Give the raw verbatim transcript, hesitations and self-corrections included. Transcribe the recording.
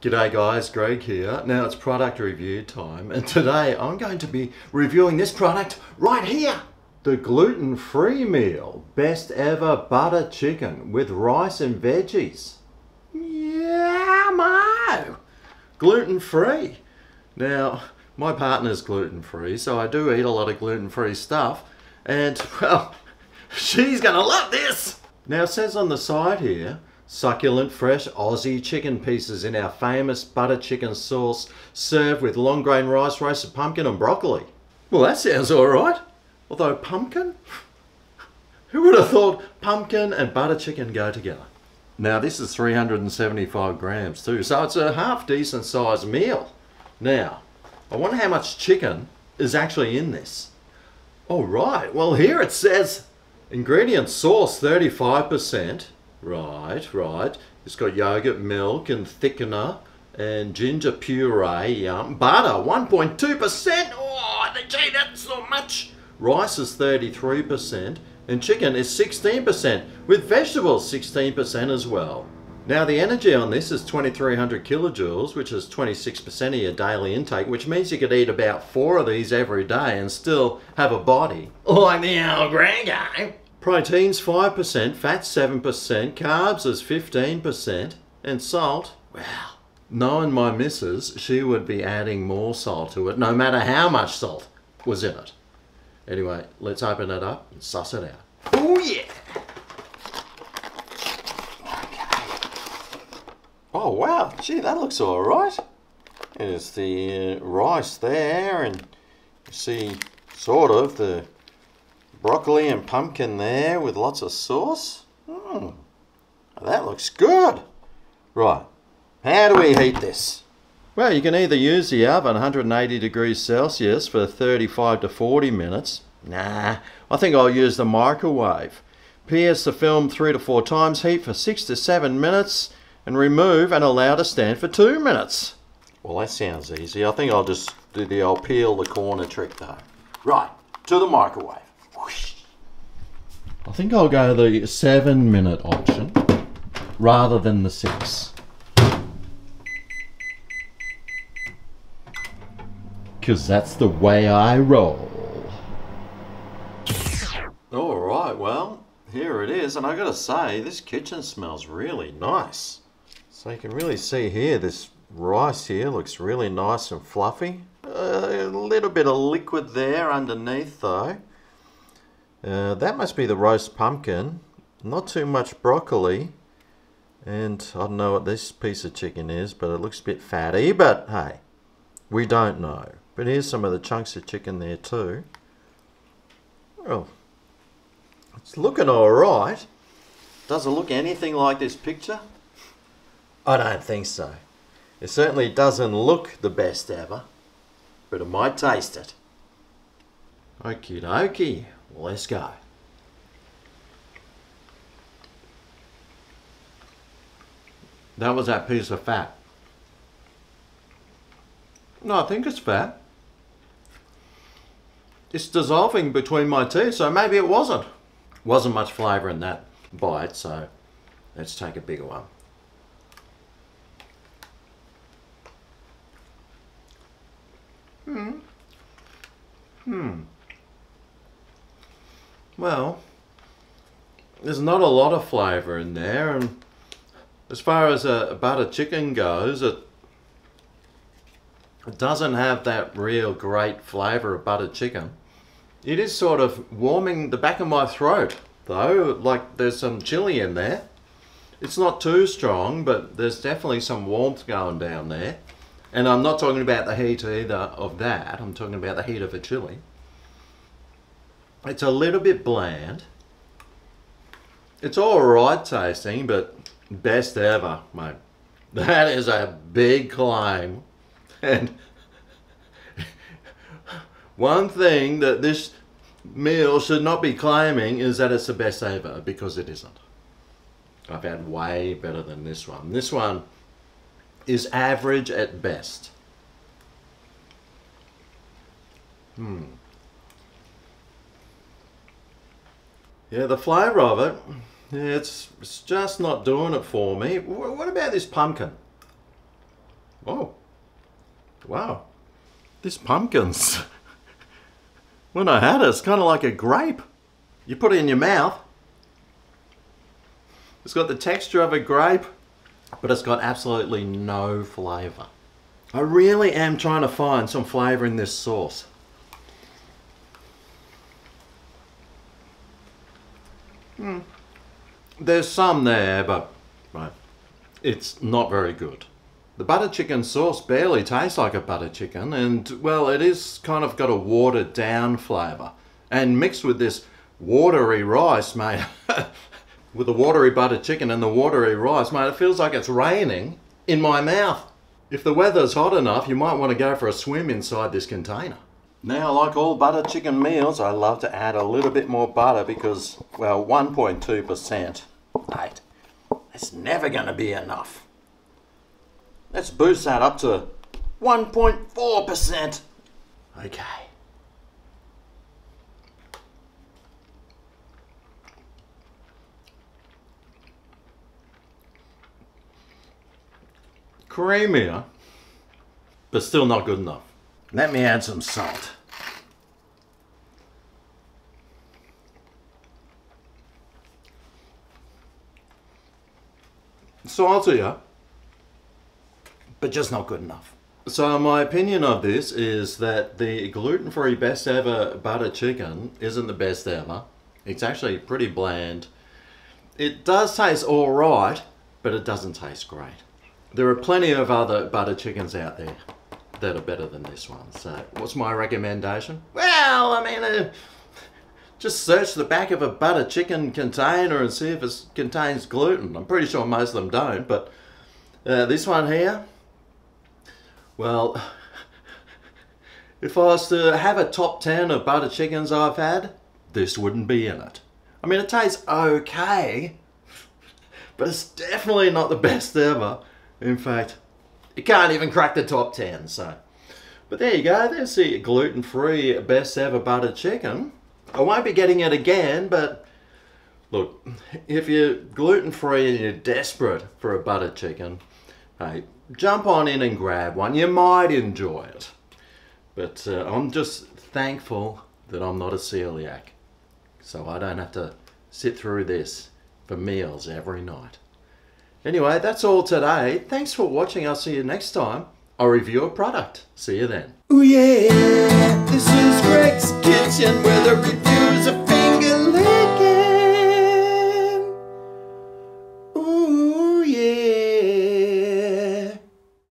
G'day guys, Greg here. Now it's product review time, and today I'm going to be reviewing this product right here. The gluten-free meal, best ever butter chicken with rice and veggies. Yummo! Gluten-free. Now, my partner's gluten-free, so I do eat a lot of gluten-free stuff, and well, she's gonna love this! Now it says on the side here, succulent fresh Aussie chicken pieces in our famous butter chicken sauce served with long grain rice, roasted pumpkin and broccoli. Well, that sounds alright. Although pumpkin? Who would have thought pumpkin and butter chicken go together? Now this is three hundred seventy-five grams too, so it's a half decent sized meal. Now, I wonder how much chicken is actually in this. Alright, well here it says ingredient sauce thirty-five percent. Right, right. It's got yogurt, milk, and thickener, and ginger puree. Yum. Butter, one point two percent. Oh, gee, that's not much. Rice is thirty-three percent, and chicken is sixteen percent, with vegetables sixteen percent as well. Now, the energy on this is twenty-three hundred kilojoules, which is twenty-six percent of your daily intake, which means you could eat about four of these every day and still have a body. Like the old Grey Guy. Protein's five percent, fat's seven percent, carbs is fifteen percent, and salt, well, knowing my missus, she would be adding more salt to it, no matter how much salt was in it. Anyway, let's open it up and suss it out. Oh yeah! Okay. Oh wow, gee, that looks alright. There's the uh, rice there, and you see sort of the broccoli and pumpkin there with lots of sauce. Mm, that looks good. Right, how do we heat this? Well, you can either use the oven one hundred eighty degrees Celsius for thirty-five to forty minutes. Nah, I think I'll use the microwave. Pierce the film three to four times, heat for six to seven minutes, and remove and allow to stand for two minutes. Well, that sounds easy. I think I'll just do the old peel the corner trick though. Right, to the microwave. I think I'll go the seven minute option rather than the six. Cause that's the way I roll. Alright, well, here it is, and I gotta say, this kitchen smells really nice. So you can really see here, this rice here looks really nice and fluffy. A little bit of liquid there underneath though. Uh, that must be the roast pumpkin, not too much broccoli, and I don't know what this piece of chicken is, but it looks a bit fatty, but hey, we don't know. But here's some of the chunks of chicken there too. Well, it's looking alright. Does it look anything like this picture? I don't think so. It certainly doesn't look the best ever, but it might taste it. Okie dokie. Let's go. That was that piece of fat. No, I think it's fat. It's dissolving between my teeth, so maybe it wasn't. Wasn't much flavour in that bite, so let's take a bigger one. Hmm. Hmm. Well, there's not a lot of flavour in there, and as far as a butter chicken goes, it, it doesn't have that real great flavour of butter chicken. It is sort of warming the back of my throat though, like there's some chili in there. It's not too strong, but there's definitely some warmth going down there. And I'm not talking about the heat either of that, I'm talking about the heat of a chili. It's a little bit bland. It's alright tasting, but best ever, mate. That is a big claim. And one thing that this meal should not be claiming is that it's the best ever, because it isn't. I've had way better than this one. This one is average at best. Hmm. Yeah, the flavour of it, yeah, it's, it's just not doing it for me. What about this pumpkin? Oh, wow, these pumpkins. When I had it, it's kind of like a grape. You put it in your mouth. It's got the texture of a grape, but it's got absolutely no flavor. I really am trying to find some flavor in this sauce. Mm. There's some there, but right, it's not very good. The butter chicken sauce barely tastes like a butter chicken, and well, it is kind of got a watered down flavour. And mixed with this watery rice, mate, with the watery butter chicken and the watery rice, mate, it feels like it's raining in my mouth. If the weather's hot enough, you might want to go for a swim inside this container. Now, like all butter chicken meals, I love to add a little bit more butter because, well, one point two percent, mate, that's never going to be enough. Let's boost that up to one point four percent. Okay. Creamier, but still not good enough. Let me add some salt. Saltier, but just not good enough. So my opinion of this is that the gluten-free best ever butter chicken isn't the best ever. It's actually pretty bland. It does taste all right, but it doesn't taste great. There are plenty of other butter chickens out there that are better than this one. So what's my recommendation? Well, I mean, uh, just search the back of a butter chicken container and see if it contains gluten. I'm pretty sure most of them don't, but uh, this one here, well, if I was to have a top ten of butter chickens I've had, this wouldn't be in it. I mean, it tastes okay, but it's definitely not the best ever. In fact, it can't even crack the top ten, so. But there you go, there's the gluten-free best ever butter chicken. I won't be getting it again, but look, if you're gluten-free and you're desperate for a butter chicken, hey, jump on in and grab one. You might enjoy it. But uh, I'm just thankful that I'm not a celiac, so I don't have to sit through this for meals every night. Anyway, that's all today. Thanks for watching. I'll see you next time. I'll review a product. See you then. Oh yeah, this is Greg's Kitchen, where the reviews are